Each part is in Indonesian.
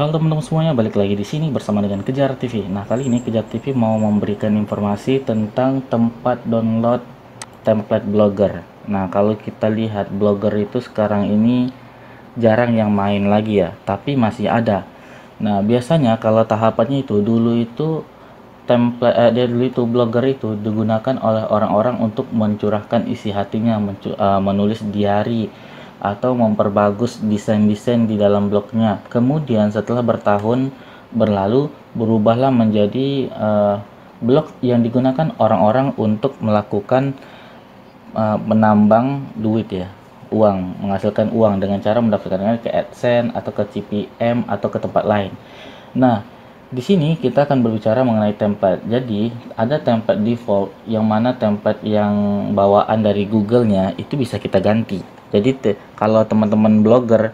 Halo teman-teman semuanya, balik lagi di sini bersama dengan Kejar TV. Nah, kali ini Kejar TV mau memberikan informasi tentang tempat download template blogger. Nah, kalau kita lihat blogger itu sekarang ini jarang yang main lagi ya, tapi masih ada. Nah, biasanya kalau tahapannya itu dulu itu blogger itu digunakan oleh orang-orang untuk mencurahkan isi hatinya, menulis diary atau memperbagus desain-desain di dalam blognya. Kemudian setelah bertahun berlalu, berubahlah menjadi blog yang digunakan orang-orang untuk melakukan menambang duit ya, uang, menghasilkan uang dengan cara mendaftarkannya ke AdSense atau ke CPM atau ke tempat lain. Nah, di sini kita akan berbicara mengenai template. Jadi ada template default, yang mana template yang bawaan dari Google-nya itu bisa kita ganti. Jadi kalau teman-teman blogger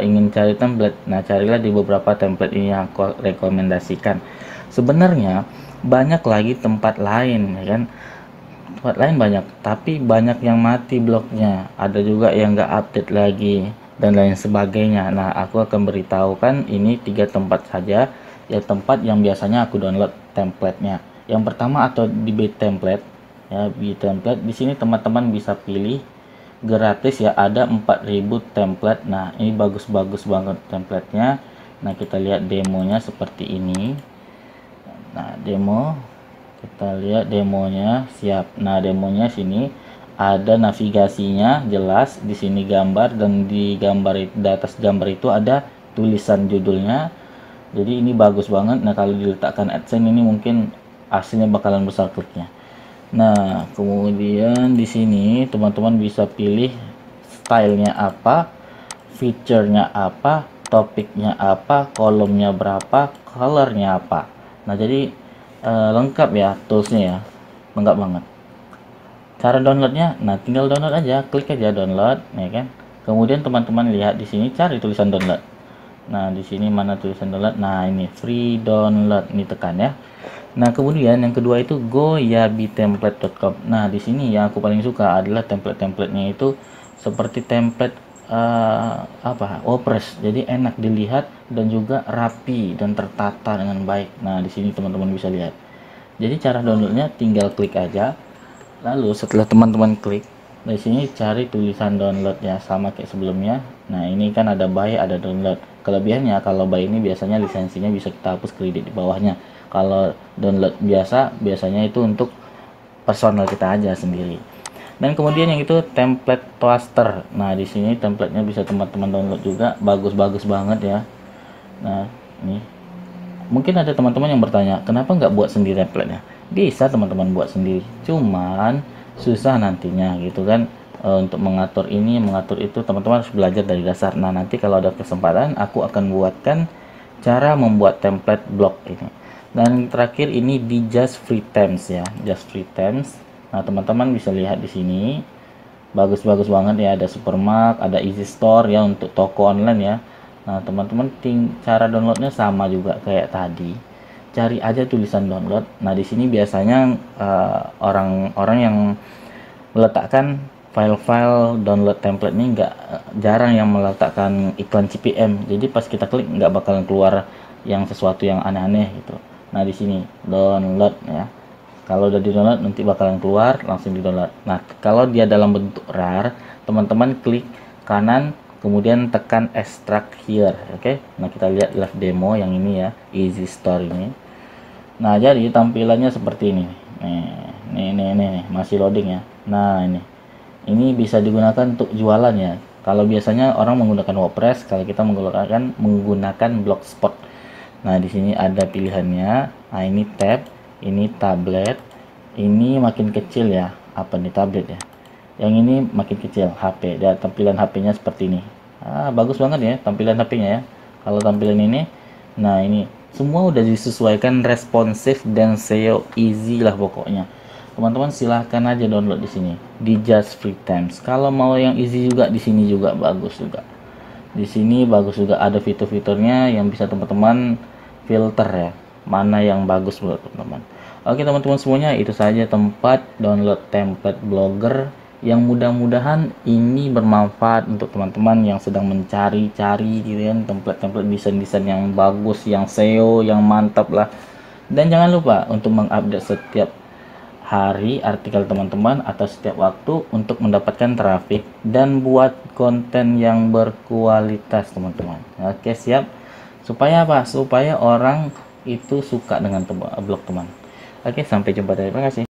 ingin cari template, nah carilah di beberapa template ini yang aku rekomendasikan. Sebenarnya banyak lagi tempat lain, ya kan? Tempat lain banyak, tapi banyak yang mati blognya. Ada juga yang nggak update lagi dan lain sebagainya. Nah, aku akan beritahukan ini 3 tempat saja. Ya, tempat yang biasanya aku download templatenya. Yang pertama atau di B-Template ya, B-Template. Di sini teman-teman bisa pilih gratis ya, ada 4000 template. Nah, ini bagus-bagus banget templatenya. Nah, kita lihat demonya seperti ini. Nah, demo, kita lihat demonya, siap. Nah, demonya sini ada navigasinya jelas, di sini gambar, dan di gambar, di atas gambar itu ada tulisan judulnya. Jadi ini bagus banget. Nah, kalau diletakkan AdSense ini mungkin hasilnya bakalan besar kliknya. Nah, kemudian di sini teman-teman bisa pilih stylenya apa, fiturnya apa, topiknya apa, kolomnya berapa, colornya apa. Nah, jadi lengkap ya toolsnya ya, lengkap banget. Cara downloadnya, nah tinggal download aja, klik aja download, ya kan. Kemudian teman-teman lihat di sini, cari tulisan download. Nah, di sini mana tulisan download? Nah, ini free download, ini tekan ya. Nah, kemudian yang kedua itu goyabitemplate.com. Nah, di sini yang aku paling suka adalah template-templatenya itu seperti template WordPress. Jadi enak dilihat dan juga rapi dan tertata dengan baik. Nah, di sini teman-teman bisa lihat. Jadi cara downloadnya tinggal klik aja. Lalu setelah teman-teman klik, di sini cari tulisan download ya, sama kayak sebelumnya. Nah, ini kan ada buy, ada download. Kelebihannya kalau buy ini biasanya lisensinya bisa kita hapus kredit di bawahnya. Kalau download biasa biasanya itu untuk personal kita aja sendiri. Dan kemudian yang itu template cluster. Nah, di sini templatenya bisa teman-teman download juga, bagus-bagus banget ya. Nah, ini mungkin ada teman-teman yang bertanya, kenapa nggak buat sendiri templatenya? Bisa teman-teman buat sendiri, cuman susah nantinya gitu kan, untuk mengatur ini mengatur itu teman-teman harus belajar dari dasar. Nah, nanti kalau ada kesempatan aku akan buatkan cara membuat template blog ini. Dan terakhir ini di Just Free Times ya, Just Free Times. Nah, teman-teman bisa lihat di sini bagus-bagus banget ya, ada supermarket, ada Easy Store ya untuk toko online ya. Nah, teman-teman cara downloadnya sama juga kayak tadi, cari aja tulisan download. Nah, di sini biasanya orang-orang yang meletakkan file-file download template ini nggak jarang yang meletakkan iklan CPM. Jadi pas kita klik nggak bakalan keluar yang sesuatu yang aneh-aneh gitu. Nah, di sini download ya. Kalau udah di download nanti bakalan keluar, langsung di download. Nah, kalau dia dalam bentuk RAR, teman-teman klik kanan, kemudian tekan extract here, oke? Nah, kita lihat live demo yang ini ya, Easy Store ini. Nah, jadi tampilannya seperti ini. Nih, masih loading ya. Nah, ini bisa digunakan untuk jualan ya. Kalau biasanya orang menggunakan WordPress, kalau kita menggunakan Blogspot. Nah, di sini ada pilihannya. Nah, ini tab, ini tablet, ini makin kecil ya. Apa nih tablet ya? Yang ini makin kecil, HP. Dan tampilan HP-nya seperti ini. Ah, bagus banget ya tampilan HP-nya ya. Kalau tampilan ini, nah ini semua udah disesuaikan responsif dan SEO easy lah pokoknya. Teman-teman silahkan aja download di sini di Just Free Times. Kalau mau yang easy juga di sini juga bagus juga. Di sini bagus juga, ada fitur-fiturnya yang bisa teman-teman filter ya. Mana yang bagus buat teman-teman. Oke teman-teman semuanya, itu saja tempat download template blogger yang mudah-mudahan ini bermanfaat untuk teman-teman yang sedang mencari-cari gitu kan, template-template desain-desain yang bagus, yang SEO, yang mantap lah. Dan jangan lupa untuk mengupdate setiap hari artikel teman-teman atau setiap waktu untuk mendapatkan traffic dan buat konten yang berkualitas teman-teman. Oke, siap. Supaya apa? Supaya orang itu suka dengan blog teman. Oke, sampai jumpa, terima kasih.